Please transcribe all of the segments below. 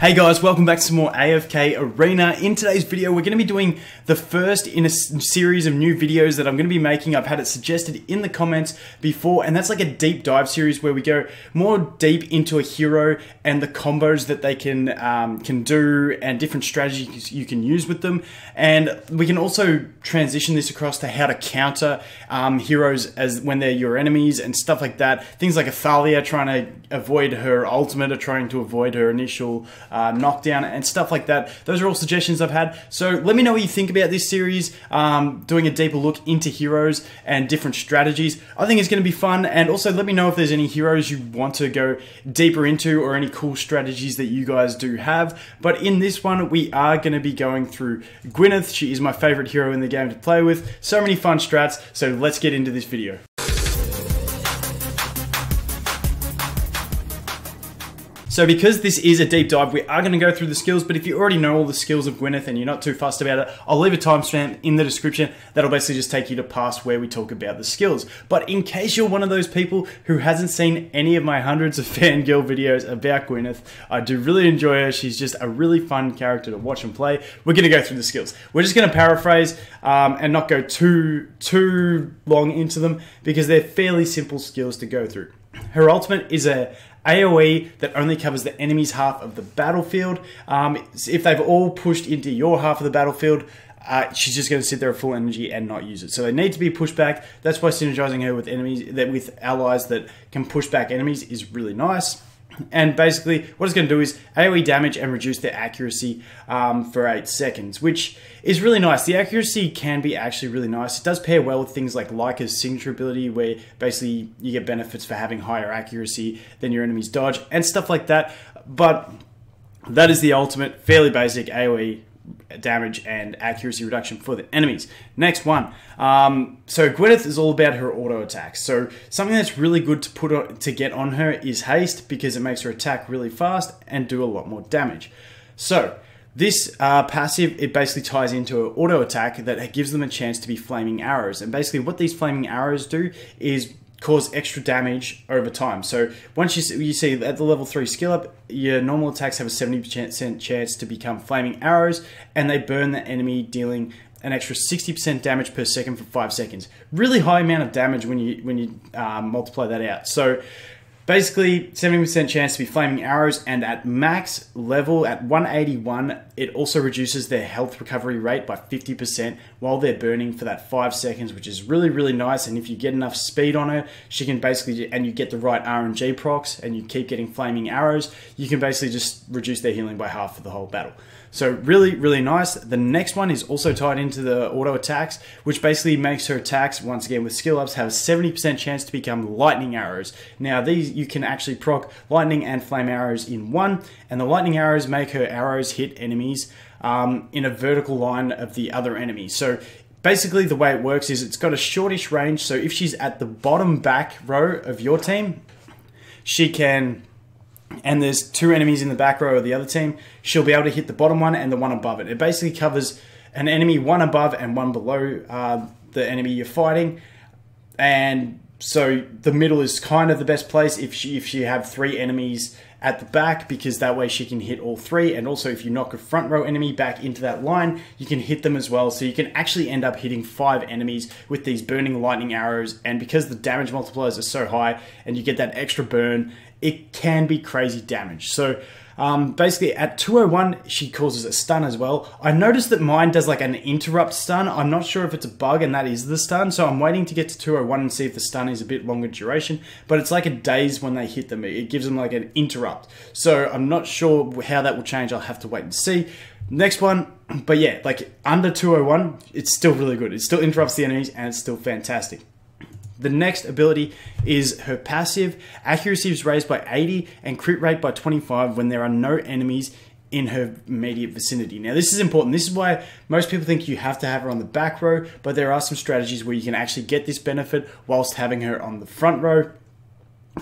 Hey guys, welcome back to some more AFK Arena. In today's video, we're going to be doing the first in a series of new videos that I'm going to be making. I've had it suggested in the comments before, and that's like a deep dive series where we go more deep into a hero and the combos that they can do and different strategies you can use with them. And we can also transition this across to how to counter heroes as when they're your enemies and stuff like that. Things like Athalia trying to avoid her ultimate or trying to avoid her initial knockdown and stuff like that. Those are all suggestions I've had. So let me know what you think about this series, doing a deeper look into heroes and different strategies. I think it's going to be fun, and also let me know if there's any heroes you want to go deeper into or any cool strategies that you guys do have. But in this one, we are going to be going through Gwyneth. She is my favorite hero in the game to play with. So many fun strats, so let's get into this video. So because this is a deep dive, we are going to go through the skills, but if you already know all the skills of Gwyneth and you're not too fussed about it, I'll leave a timestamp in the description. That'll basically just take you to past where we talk about the skills. But in case you're one of those people who hasn't seen any of my hundreds of fangirl videos about Gwyneth, I do really enjoy her. She's just a really fun character to watch and play. We're going to go through the skills. We're just going to paraphrase and not go too long into them because they're fairly simple skills to go through. Her ultimate is a AoE that only covers the enemy's half of the battlefield. If they've all pushed into your half of the battlefield, she's just going to sit there at full energy and not use it. So they need to be pushed back. That's why synergizing her with enemies, with allies that can push back enemies, is really nice. And basically, what it's going to do is AoE damage and reduce their accuracy for 8 seconds, which is really nice. The accuracy can be actually really nice. It does pair well with things like Lyca's signature ability, where basically you get benefits for having higher accuracy than your enemy's dodge and stuff like that. But that is the ultimate, fairly basic AoE damage and accuracy reduction for the enemies. Next one. So Gwyneth is all about her auto attacks. So something that's really good to put on, to get on her, is haste, because it makes her attack really fast and do a lot more damage. So this passive, it basically ties into an auto attack that gives them a chance to be flaming arrows. And basically what these flaming arrows do is cause extra damage over time. So once you see at the level 3 skill up, your normal attacks have a 70% chance to become flaming arrows, and they burn the enemy, dealing an extra 60% damage per second for 5 seconds. Really high amount of damage when you multiply that out. So basically, 70% chance to be flaming arrows, and at max level, at 181, it also reduces their health recovery rate by 50% while they're burning for that 5 seconds, which is really, really nice. And if you get enough speed on her, she can basically, and you get the right RNG procs, and you keep getting flaming arrows, you can basically just reduce their healing by half for the whole battle. So really, really nice. The next one is also tied into the auto attacks, which basically makes her attacks, once again with skill ups, have a 70% chance to become lightning arrows. Now these, you can actually proc lightning and flame arrows in one, and the lightning arrows make her arrows hit enemies in a vertical line of the other enemy. So basically the way it works is it's got a shortish range, so if she's at the bottom back row of your team, she can, and there's 2 enemies in the back row of the other team, she'll be able to hit the bottom one and the one above it. It basically covers an enemy, one above and one below the enemy you're fighting. And so the middle is kind of the best place if you have 3 enemies at the back, because that way she can hit all 3. And also if you knock a front row enemy back into that line, you can hit them as well. So you can actually end up hitting 5 enemies with these burning lightning arrows. And because the damage multipliers are so high and you get that extra burn, it can be crazy damage. So basically at 201, she causes a stun as well. I noticed that mine does like an interrupt stun. I'm not sure if it's a bug and that is the stun. So I'm waiting to get to 201 and see if the stun is a bit longer duration, but it's like a daze when they hit them. It gives them like an interrupt. So I'm not sure how that will change. I'll have to wait and see. Next one, but yeah, like under 201, it's still really good. It still interrupts the enemies and it's still fantastic. The next ability is her passive. Accuracy is raised by 80 and crit rate by 25 when there are no enemies in her immediate vicinity. Now this is important. This is why most people think you have to have her on the back row, but there are some strategies where you can actually get this benefit whilst having her on the front row.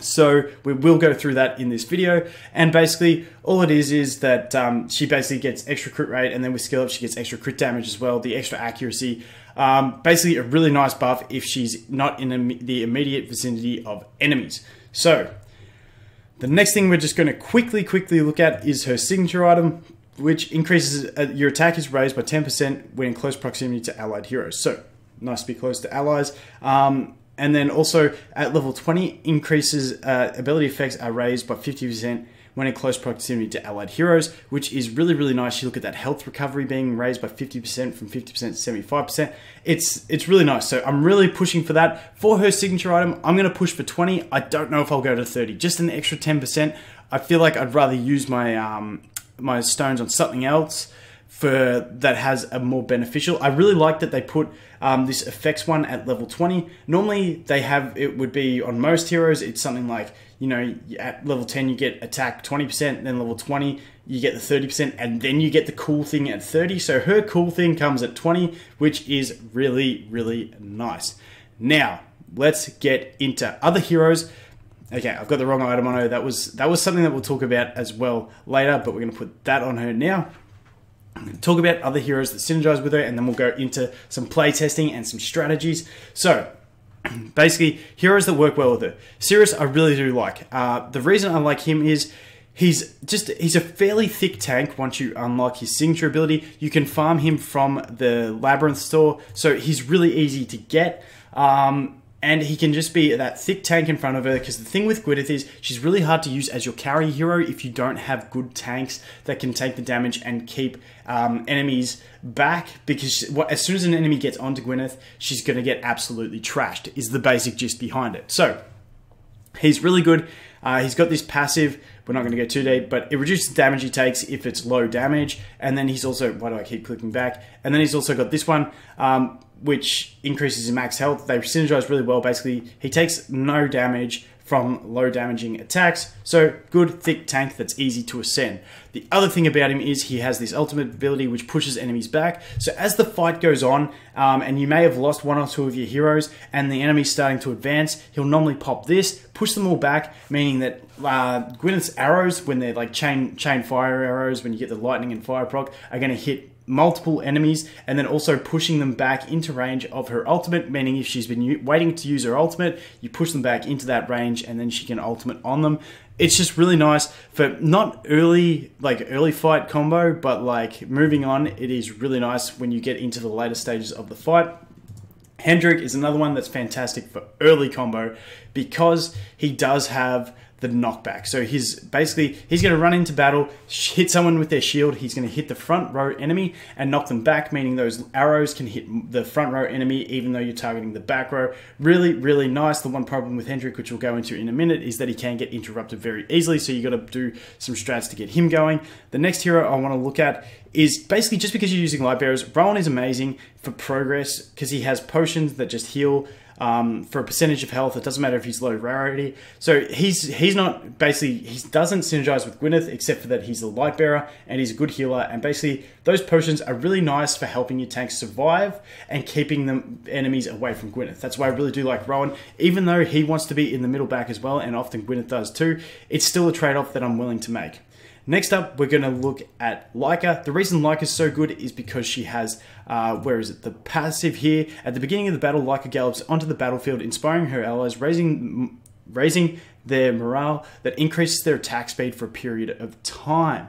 So we will go through that in this video. And basically all it is that she basically gets extra crit rate, and then with skill up she gets extra crit damage as well, the extra accuracy. Basically a really nice buff if she's not in the immediate vicinity of enemies. So The next thing we're just going to quickly look at is her signature item, which increases your attack is raised by 10% when in close proximity to allied heroes. So nice to be close to allies. And then also at level 20 increases ability effects are raised by 50% when in close proximity to allied heroes, which is really nice. You look at that health recovery being raised by 50% from 50% to 75%. It's really nice. So I'm really pushing for that. For her signature item, I'm gonna push for 20. I don't know if I'll go to 30, just an extra 10%. I feel like I'd rather use my my stones on something else for that has a more beneficial. I really like that they put this effects one at level 20. Normally they have, it would be on most heroes, it's something like, you know, at level 10 you get attack 20%, then level 20 you get the 30%, and then you get the cool thing at 30. So her cool thing comes at 20, which is really nice. Now let's get into other heroes. Okay, I've got the wrong item on her. That was something that we'll talk about as well later, but we're gonna put that on her now. Talk about other heroes that synergize with her, and then we'll go into some play testing and some strategies. So basically, heroes that work well with her. Cirrus, I really do like. The reason I like him is he's a fairly thick tank. Once you unlock his signature ability, you can farm him from the Labyrinth store, so he's really easy to get. And he can just be that thick tank in front of her, because the thing with Gwyneth is she's really hard to use as your carry hero if you don't have good tanks that can take the damage and keep enemies back, because as soon as an enemy gets onto Gwyneth, she's going to get absolutely trashed, is the basic gist behind it. So he's really good. He's got this passive, we're not going to go too deep, but it reduces damage he takes if it's low damage. And then he's also, why do I keep clicking back? And then he's also got this one, which increases his max health. They synergize really well. Basically, he takes no damage from low damaging attacks. So good thick tank that's easy to ascend. The other thing about him is he has this ultimate ability which pushes enemies back. So as the fight goes on, and you may have lost one or two of your heroes and the enemy's starting to advance, he'll normally pop this, push them all back, meaning that Gwyneth's arrows, when they're like chain fire arrows, when you get the lightning and fire proc, are gonna hit multiple enemies, and then also pushing them back into range of her ultimate, meaning if she's been waiting to use her ultimate, you push them back into that range and then she can ultimate on them. It's just really nice for not early, like early fight combo, but like moving on, it is really nice when you get into the later stages of the fight. Hendrik is another one that's fantastic for early combo because he does have the knockback. So he's going to run into battle, hit someone with their shield, he's going to hit the front row enemy and knock them back, meaning those arrows can hit the front row enemy even though you're targeting the back row. Really nice. The one problem with Hendrik, which we'll go into in a minute, is that he can get interrupted very easily, so you got to do some strats to get him going. The next hero I want to look at is basically, just because you're using light bearers, Rowan is amazing for progress because he has potions that just heal for a percentage of health. It doesn't matter if he's low rarity. So he doesn't synergize with Gwyneth except for that he's a light bearer and he's a good healer, and basically those potions are really nice for helping your tanks survive and keeping them enemies away from Gwyneth. That's why I really do like Rowan, even though he wants to be in the middle back as well, and often Gwyneth does too. It's still a trade-off that I'm willing to make. Next up, we're going to look at Lyca. The reason Lyca is so good is because she has, the passive here. At the beginning of the battle, Lyca gallops onto the battlefield, inspiring her allies, raising their morale that increases their attack speed for a period of time.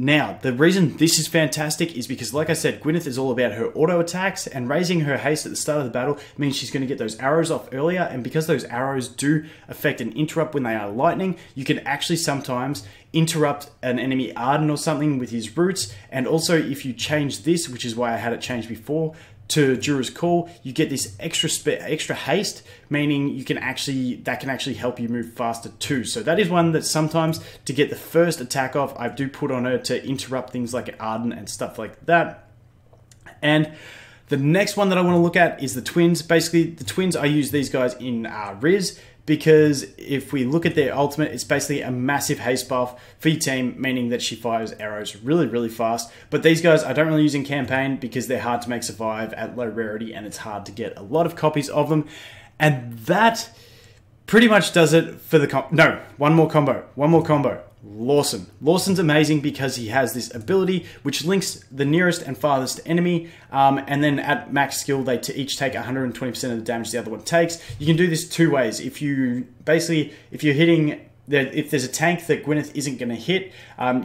Now, the reason this is fantastic is because, like I said, Gwyneth is all about her auto attacks, and raising her haste at the start of the battle means she's going to get those arrows off earlier, and because those arrows do affect and interrupt when they are lightning, you can actually sometimes interrupt an enemy Arden or something with his roots. And also if you change this, which is why I had it changed before, to Jura's Call, you get this extra haste, meaning you can actually, that can actually help you move faster too. So that is one that sometimes, to get the first attack off, I do put on her to interrupt things like Arden and stuff like that. And the next one that I want to look at is the twins. Basically, the twins, I use these guys in Riz, because if we look at their ultimate, it's basically a massive haste buff for your team, meaning that she fires arrows really fast. But these guys I don't really use in campaign because they're hard to make survive at low rarity, and it's hard to get a lot of copies of them. And that pretty much does it for the combo. No, one more combo. Lawson. Lawson's amazing because he has this ability which links the nearest and farthest enemy, and then at max skill they each take 120% of the damage the other one takes. You can do this two ways. If you're hitting if there's a tank that Gwyneth isn't going to hit,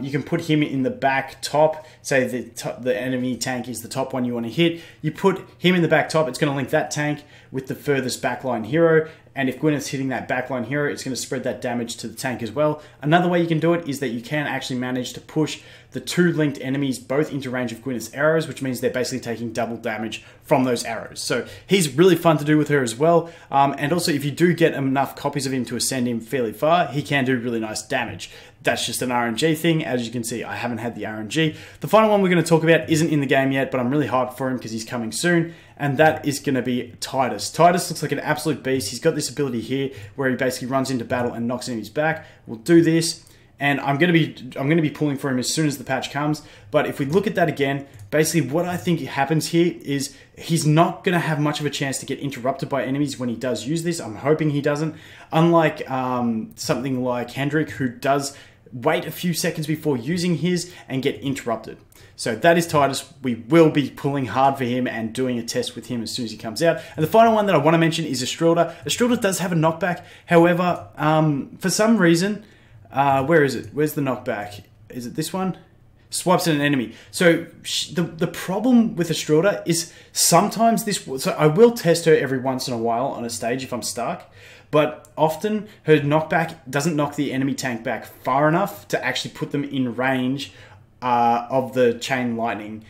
you can put him in the back top. Say the enemy tank is the top one you want to hit. You put him in the back top, it's going to link that tank with the furthest backline hero. And if Gwyneth's hitting that backline hero, it's going to spread that damage to the tank as well. Another way you can do it is that you can actually manage to push the two linked enemies both into range of Gwyneth's arrows, which means they're basically taking double damage from those arrows. So he's really fun to do with her as well. And also, if you do get enough copies of him to ascend him fairly far, he can do really nice damage. That's just an RNG thing. As you can see, I haven't had the RNG. The final one we're going to talk about isn't in the game yet, but I'm really hyped for him because he's coming soon. And that is going to be Titus. Titus looks like an absolute beast. He's got this ability here where he basically runs into battle and knocks enemies back. We'll do this. And I'm going to be pulling for him as soon as the patch comes. But if we look at that again, basically what I think happens here is he's not going to have much of a chance to get interrupted by enemies when he does use this. I'm hoping he doesn't. Unlike something like Hendrik, who does wait a few seconds before using his and get interrupted. So that is Titus. We will be pulling hard for him and doing a test with him as soon as he comes out. And the final one that I want to mention is Estrilda. Estrilda does have a knockback. However, for some reason, where is it? Where's the knockback? Is it this one? Swipes at an enemy. So the problem with Estrilda is sometimes this... So I will test her every once in a while on a stage if I'm stuck. But often her knockback doesn't knock the enemy tank back far enough to actually put them in range of the chain lightning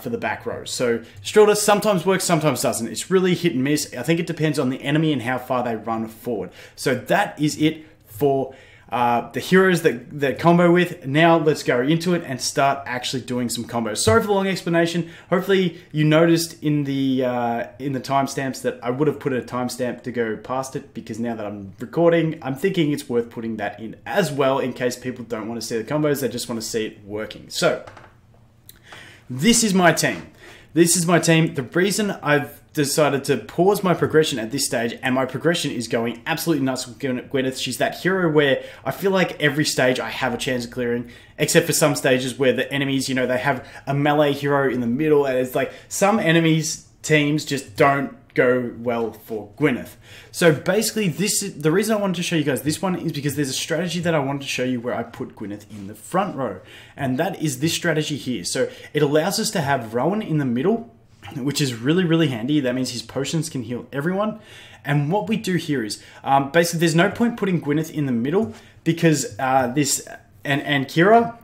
for the back row. So Estrilda sometimes works, sometimes doesn't. It's really hit and miss. I think it depends on the enemy and how far they run forward. So that is it for the heroes that combo with. Now let's go into it and start actually doing some combos. Sorry for the long explanation. Hopefully you noticed in the timestamps that I would have put a timestamp to go past it, because now that I'm recording, I'm thinking it's worth putting that in as well in case people don't want to see the combos, they just want to see it working. So this is my team. This is my team. The reason I've decided to pause my progression at this stage, and my progression is going absolutely nuts with Gwyneth. She's that hero where I feel like every stage I have a chance of clearing, except for some stages where the enemies, you know, they have a melee hero in the middle, and it's like some enemies' teams just don't go well for Gwyneth. So basically, this is the reason I wanted to show you guys this one, is because there's a strategy that I wanted to show you where I put Gwyneth in the front row, and that is this strategy here. So it allows us to have Rowan in the middle, which is really, really handy. That means his potions can heal everyone. And what we do here is, basically there's no point putting Gwyneth in the middle because Ankyra,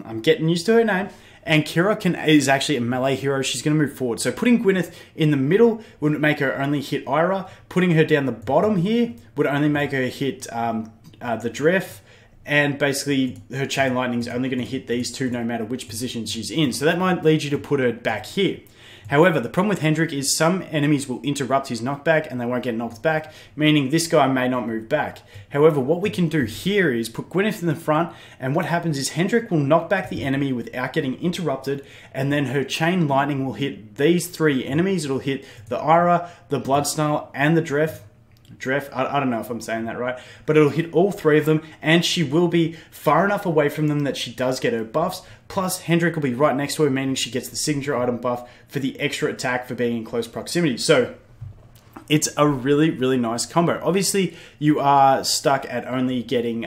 I'm getting used to her name, Ankyra is actually a melee hero. She's going to move forward. So putting Gwyneth in the middle would make her only hit Ira. Putting her down the bottom here would only make her hit the Dref. And basically, her Chain Lightning is only going to hit these two no matter which position she's in. So that might lead you to put her back here. However, the problem with Hendrik is some enemies will interrupt his knockback and they won't get knocked back, meaning this guy may not move back. However, what we can do here is put Gwyneth in the front, and what happens is Hendrik will knock back the enemy without getting interrupted, and then her Chain Lightning will hit these three enemies. It'll hit the Ira, the Blood Snarl, and the Dref, I don't know if I'm saying that right, but it'll hit all three of them, and she will be far enough away from them that she does get her buffs. Plus, Hendrik will be right next to her, meaning she gets the signature item buff for the extra attack for being in close proximity. So it's a really, really nice combo. Obviously, you are stuck at only getting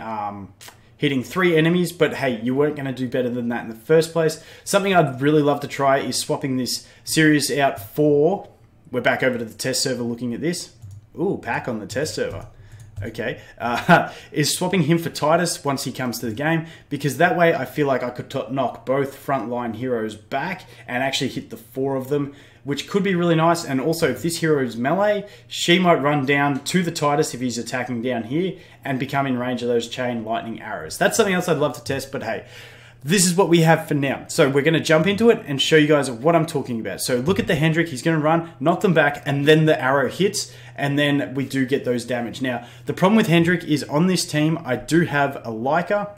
hitting three enemies, but hey, you weren't going to do better than that in the first place. Something I'd really love to try is swapping this Cirrus out for... We're back over to the test server looking at this. Ooh, pack on the test server. Okay. Is swapping him for Titus once he comes to the game, because that way I feel like I could knock both frontline heroes back and actually hit the four of them, which could be really nice. And also, if this hero is melee, she might run down to the Titus if he's attacking down here and become in range of those Chain Lightning arrows. That's something else I'd love to test, but hey, this is what we have for now. So we're going to jump into it and show you guys what I'm talking about. So look at the Hendrik. He's going to run, knock them back, and then the arrow hits, and then we do get those damage. Now, the problem with Hendrik is on this team, I do have a Lyca,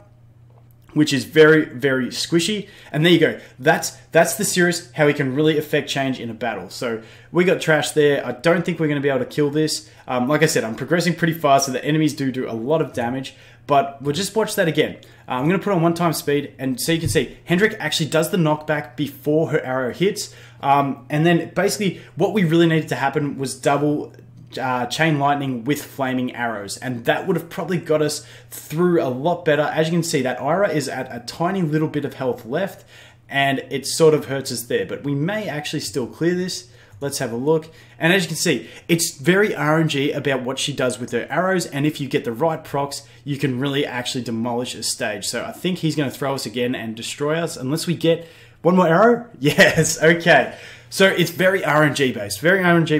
which is very, very squishy. And there you go. That's the Cirrus, how he can really affect change in a battle. So we got trash there. I don't think we're going to be able to kill this. Like I said, I'm progressing pretty fast, so the enemies do a lot of damage. But we'll just watch that again. I'm going to put on one time speed, and so you can see Hendrik actually does the knockback before her arrow hits. And then basically what we really needed to happen was double chain lightning with flaming arrows, and that would have probably got us through a lot better. As you can see, that Ira is at a tiny little bit of health left, and it sort of hurts us there, but we may actually still clear this. Let's have a look. And as you can see, it's very RNG about what she does with her arrows, and if you get the right procs, you can really actually demolish a stage. So I think he's going to throw us again and destroy us, unless we get one more arrow. Yes, okay. So it's very RNG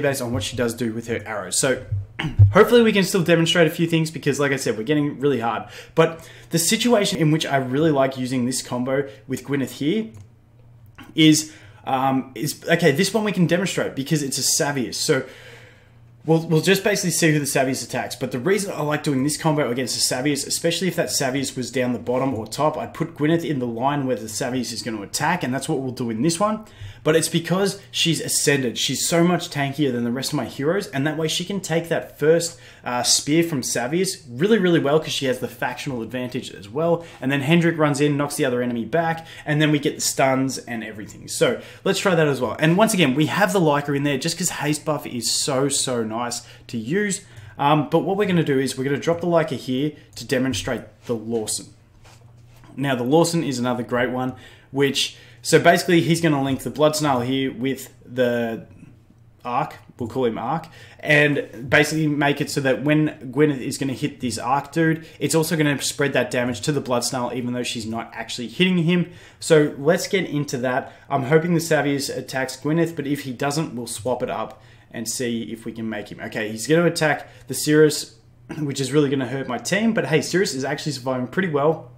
based on what she does do with her arrows. So hopefully we can still demonstrate a few things, because like I said, we're getting really hard. But the situation in which I really like using this combo with Gwyneth here is okay, this one we can demonstrate because it's a Savius. So we'll just basically see who the Savius attacks. But the reason I like doing this combo against the Savius, especially if that Savius was down the bottom or top, I'd put Gwyneth in the line where the Savius is going to attack, and that's what we'll do in this one. But it's because she's ascended. She's so much tankier than the rest of my heroes, and that way she can take that first spear from Savius really well, because she has the factional advantage as well. And then Hendrik runs in, knocks the other enemy back, and then we get the stuns and everything. So let's try that as well. And once again, we have the Lyca in there just because haste buff is so nice to use. But what we're going to do is we're going to drop the Lyca here to demonstrate the Lawson. Now the Lawson is another great one, which so basically he's going to link the Blood Snarl here with the Arc, we'll call him Arc, and basically make it so that when Gwyneth is going to hit this Arc dude, it's also going to spread that damage to the Blood Snarl, even though she's not actually hitting him. So let's get into that. I'm hoping the Savius attacks Gwyneth, but if he doesn't, we'll swap it up and see if we can make him. Okay, he's going to attack the Cirrus, which is really going to hurt my team, but hey, Cirrus is actually surviving pretty well,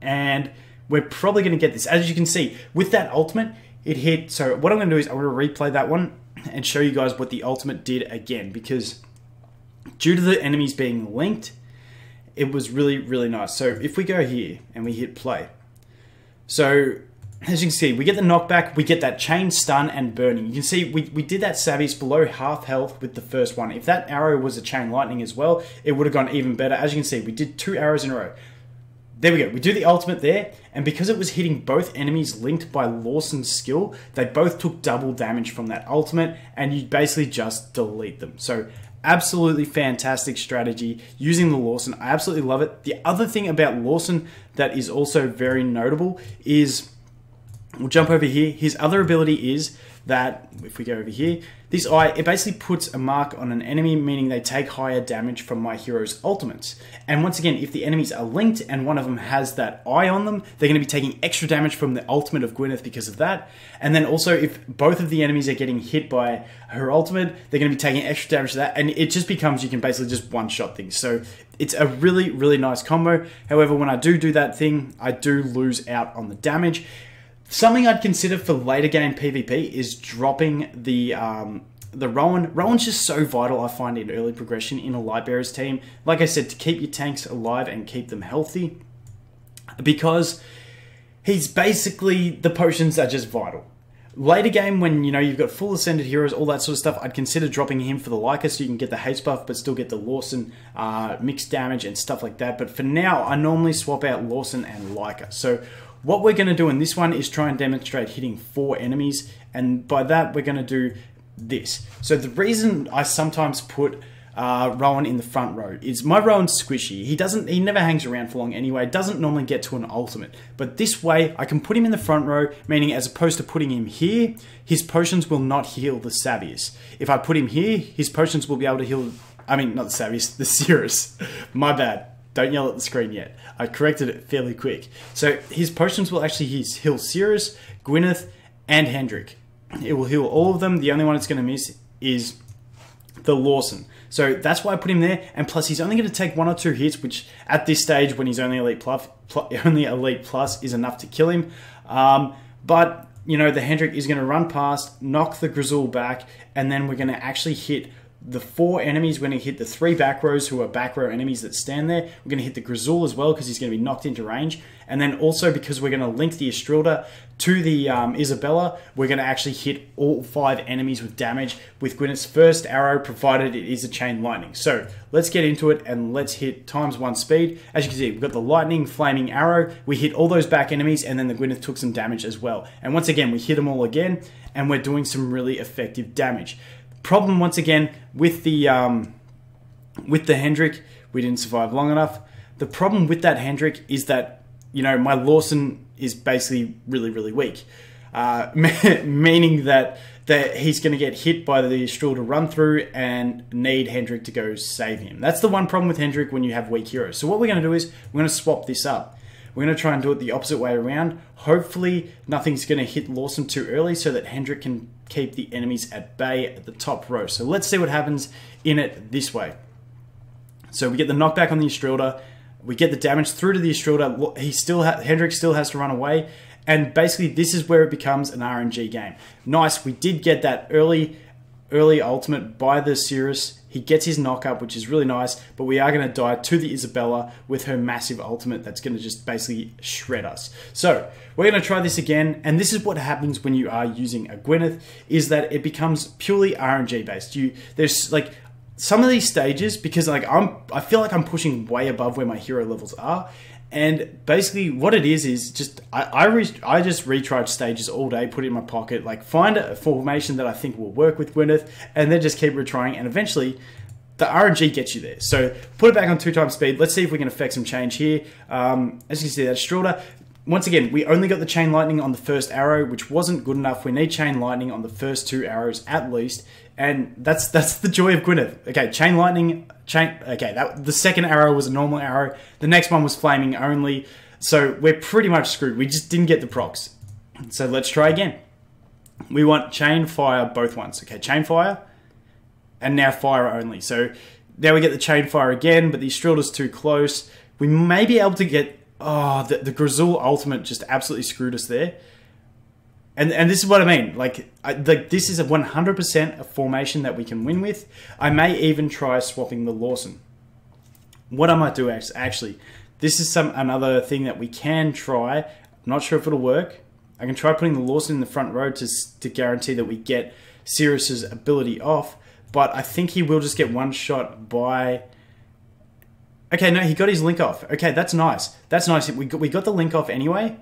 and we're probably going to get this. As you can see, with that ultimate, it hit. So what I'm going to do is I'm going to replay that one and show you guys what the ultimate did again, because due to the enemies being linked, it was really nice. So if we go here and we hit play, so as you can see, we get the knockback, we get that chain stun and burning. You can see we did that Savius below half health with the first one. If that arrow was a chain lightning as well, it would have gone even better. As you can see, we did 2 arrows in a row. There we go, we do the ultimate there, and because it was hitting both enemies linked by Lawson's skill, they both took double damage from that ultimate, and you basically just delete them. So absolutely fantastic strategy using the Lawson. I absolutely love it. The other thing about Lawson that is also very notable is, we'll jump over here, his other ability is that, if we go over here, this eye, it basically puts a mark on an enemy, meaning they take higher damage from my hero's ultimates. And once again, if the enemies are linked and one of them has that eye on them, they're going to be taking extra damage from the ultimate of Gwyneth because of that. And then also, if both of the enemies are getting hit by her ultimate, they're going to be taking extra damage to that. And it just becomes, you can basically just one-shot things. So it's a really nice combo. However, when I do that thing, I do lose out on the damage. Something I'd consider for later game PvP is dropping the Rowan. Rowan's just so vital, I find, in early progression in a light bearer's team. Like I said, to keep your tanks alive and keep them healthy, because he's basically, the potions are just vital. Later game, when you know you've got full ascended heroes, all that sort of stuff, I'd consider dropping him for the Lyca so you can get the haste buff but still get the Lawson mixed damage and stuff like that. But for now, I normally swap out Lawson and Lyca. So what we're going to do in this one is try and demonstrate hitting 4 enemies, and by that we're going to do this. So the reason I sometimes put Rowan in the front row is my Rowan's squishy. He never hangs around for long anyway, doesn't normally get to an ultimate. But this way I can put him in the front row, meaning as opposed to putting him here, his potions will not heal the Savius. If I put him here, his potions will be able to heal, I mean not the Savius, the Cirrus. My bad. Don't yell at the screen yet. I corrected it fairly quick. So his potions will actually heal Cirrus, Gwyneth, and Hendrik. It will heal all of them. The only one it's going to miss is the Lawson. So that's why I put him there. And plus, he's only going to take 1 or 2 hits, which at this stage, when he's only elite plus, is enough to kill him. But you know, the Hendrik is going to run past, knock the Grizzle back, and then we're going to actually hit the 4 enemies. When he hit the 3 back rows, who are back row enemies that stand there, we're going to hit the Grizzle as well because he's going to be knocked into range. And then also because we're going to link the Estrilda to the Isabella, we're going to actually hit all 5 enemies with damage with Gwyneth's first arrow, provided it is a chain lightning. So let's get into it and let's hit ×1 speed. As you can see, we've got the lightning, flaming arrow. We hit all those back enemies, and then the Gwyneth took some damage as well. And once again, we hit them all again, and we're doing some really effective damage. Problem once again with the Hendrik, we didn't survive long enough. The problem with that Hendrik is that, you know, my Lawson is basically really, really weak. Meaning that he's going to get hit by the Estrilda to run through and need Hendrik to go save him. That's the one problem with Hendrik when you have weak heroes. So what we're going to do is we're going to swap this up. We're going to try and do it the opposite way around. Hopefully nothing's going to hit Lawson too early so that Hendrik can keep the enemies at bay at the top row. So let's see what happens in it this way. So we get the knockback on the Estrilda. We get the damage through to the Estrilda. Hendrik still has to run away. And basically this is where it becomes an RNG game. Nice, we did get that early ultimate by the Cirrus. He gets his knock up, which is really nice, but we are going to die to the Isabella with her massive ultimate that's going to just basically shred us. So we're going to try this again, and this is what happens when you are using a Gwyneth, is that it becomes purely RNG based. There's like some of these stages, because like I feel like I'm pushing way above where my hero levels are. And basically what it is just, I just retried stages all day, put it in my pocket, like find a formation that I think will work with Gwyneth, and then just keep retrying, and eventually the RNG gets you there. So put it back on 2x speed. Let's see if we can affect some change here. As you can see, that Estrilda, once again, we only got the chain lightning on the first arrow, which wasn't good enough. We need chain lightning on the first two arrows at least. And that's the joy of Gwyneth. Okay, chain lightning, okay, the second arrow was a normal arrow. The next one was flaming only. So we're pretty much screwed. We just didn't get the procs. So let's try again. We want chain fire both ones. Okay, chain fire and now fire only. So now we get the chain fire again, but the Estrilda's too close. We may be able to get, oh, the Grizzle ultimate just absolutely screwed us there. And this is what I mean, like this is a 100% a formation that we can win with. I may even try swapping the Lawson. What I might do actually, this is another thing that we can try. I'm not sure if it'll work. I can try putting the Lawson in the front row to guarantee that we get Cirrus's ability off, but I think he will just get one shot by... Okay, no, he got his link off. Okay, that's nice. That's nice. We got the link off anyway.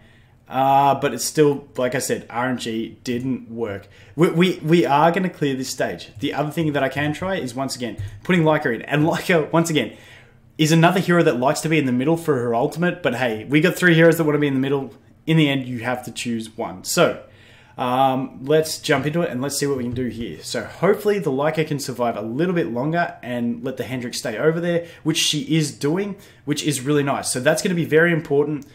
But it's still, like I said, RNG didn't work. We are going to clear this stage. The other thing that I can try is, once again, putting Lyca in. And Lyca, once again, is another hero that likes to be in the middle for her ultimate. But hey, we got three heroes that want to be in the middle. In the end, you have to choose one. So let's jump into it and let's see what we can do here. So hopefully the Lyca can survive a little bit longer and let the Hendrik stay over there, which she is doing, which is really nice. So that's going to be very important.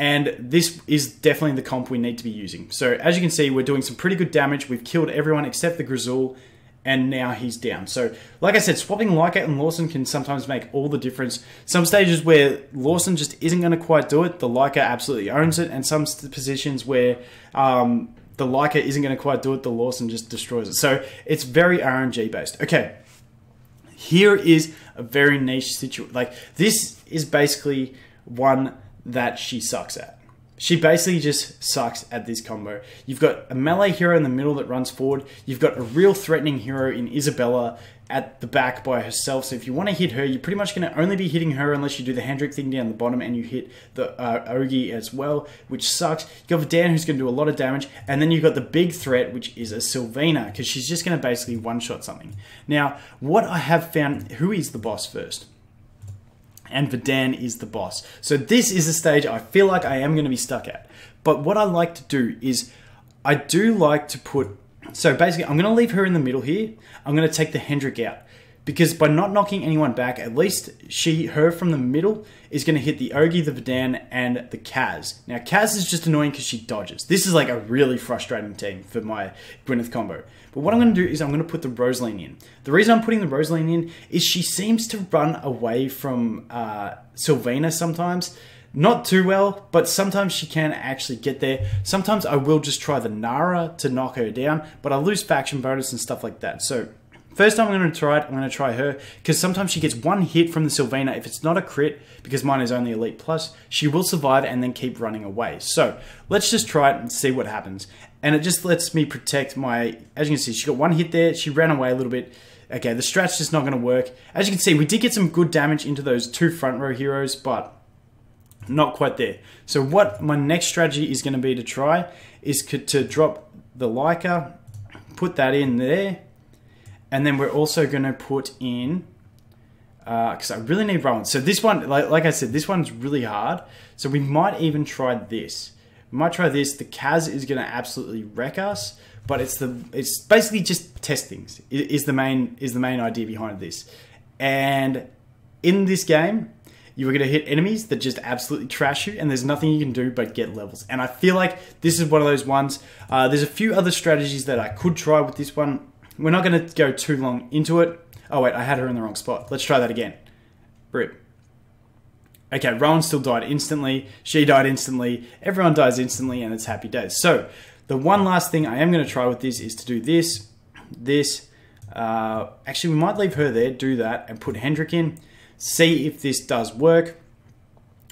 And this is definitely the comp we need to be using. So as you can see, we're doing some pretty good damage. We've killed everyone except the Grizzle, and now he's down. So like I said, swapping Lyca and Lawson can sometimes make all the difference. Some stages where Lawson just isn't going to quite do it, the Lyca absolutely owns it. And some positions where the Lyca isn't going to quite do it, the Lawson just destroys it. So it's very RNG based. Okay, here is a very niche situation. Like, this is basically one that she sucks at. She basically just sucks at this combo. You've got a melee hero in the middle that runs forward. You've got a real threatening hero in Isabella at the back by herself. So if you want to hit her, you're pretty much going to only be hitting her unless you do the Hendrik thing down the bottom and you hit the Ogi as well, which sucks. You've got Vedan, who's going to do a lot of damage. And then you've got the big threat, which is a Sylvina, because she's just going to basically one-shot something. Now, what I have found, who is the boss first? And Vedan is the boss. So this is a stage I feel like I am going to be stuck at. But what I like to do is I do like to put... So basically, I'm going to leave her in the middle here. I'm going to take the Hendrik out. Because by not knocking anyone back, at least her from the middle is going to hit the Ogi, the Vedan, and the Kaz. Now, Kaz is just annoying because she dodges. This is like a really frustrating team for my Gwyneth combo. But what I'm going to do is I'm going to put the Rosaline in. The reason I'm putting the Rosaline in is she seems to run away from Sylvina sometimes. Not too well, but sometimes she can actually get there. Sometimes I will just try the Nara to knock her down, but I lose faction bonus and stuff like that. So... first time I'm going to try it, I'm going to try her, because sometimes she gets one hit from the Sylvina. If it's not a crit, because mine is only Elite Plus, she will survive and then keep running away. So let's just try it and see what happens. And it just lets me protect my... As you can see, she got one hit there. She ran away a little bit. Okay, the strat's just not going to work. As you can see, we did get some good damage into those two front row heroes, but not quite there. So what my next strategy is going to be to try is to drop the Lyca, put that in there, And then we're also going to put in, because I really need Rowan. So this one, like I said, this one's really hard. So we might even try this. We might try this. The Kaz is going to absolutely wreck us, but it's basically just test things is the main idea behind this. And in this game, you are going to hit enemies that just absolutely trash you, and there's nothing you can do but get levels. And I feel like this is one of those ones. There's a few other strategies that I could try with this one. We're not going to go too long into it. Oh wait, I had her in the wrong spot. Let's try that again. Rip. Okay, Rowan still died instantly. She died instantly. Everyone dies instantly, and it's happy days. So the one last thing I am going to try with this is to do this, actually, we might leave her there, do that, and put Hendrik in. See if this does work.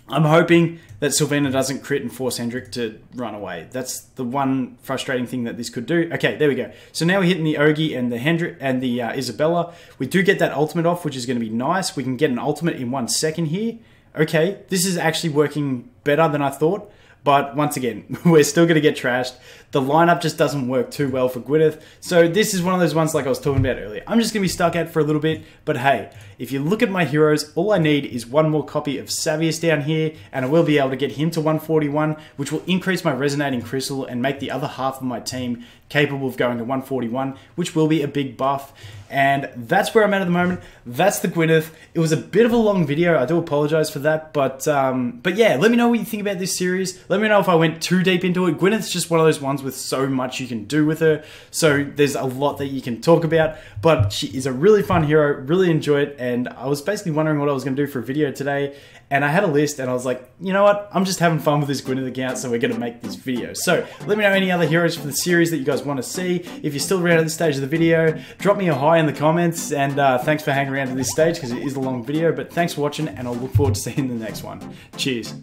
I'm hoping that Sylvina doesn't crit and force Hendrik to run away. That's the one frustrating thing that this could do. Okay, there we go. So now we're hitting the Ogi and the Hendrik and the Isabella. We do get that ultimate off, which is going to be nice. We can get an ultimate in 1 second here. Okay, this is actually working better than I thought. But once again, we're still going to get trashed. The lineup just doesn't work too well for Gwyneth. So this is one of those ones like I was talking about earlier. I'm just going to be stuck at for a little bit. But hey, if you look at my heroes, all I need is one more copy of Savius down here. And I will be able to get him to 141, which will increase my resonating crystal and make the other half of my team capable of going to 141, which will be a big buff. And that's where I'm at the moment. That's the Gwyneth. It was a bit of a long video. I do apologize for that. But yeah, let me know what you think about this series. Let me know if I went too deep into it. Gwyneth's just one of those ones with so much you can do with her. So there's a lot that you can talk about. But she is a really fun hero. Really enjoy it. And I was basically wondering what I was going to do for a video today. And I had a list and I was like, you know what? I'm just having fun with this Gwyneth account. So we're going to make this video. So let me know any other heroes for the series that you guys want to see. If you're still around at this stage of the video, drop me a hi in the comments, and thanks for hanging around to this stage because it is a long video, but thanks for watching, and I'll look forward to seeing the next one. Cheers.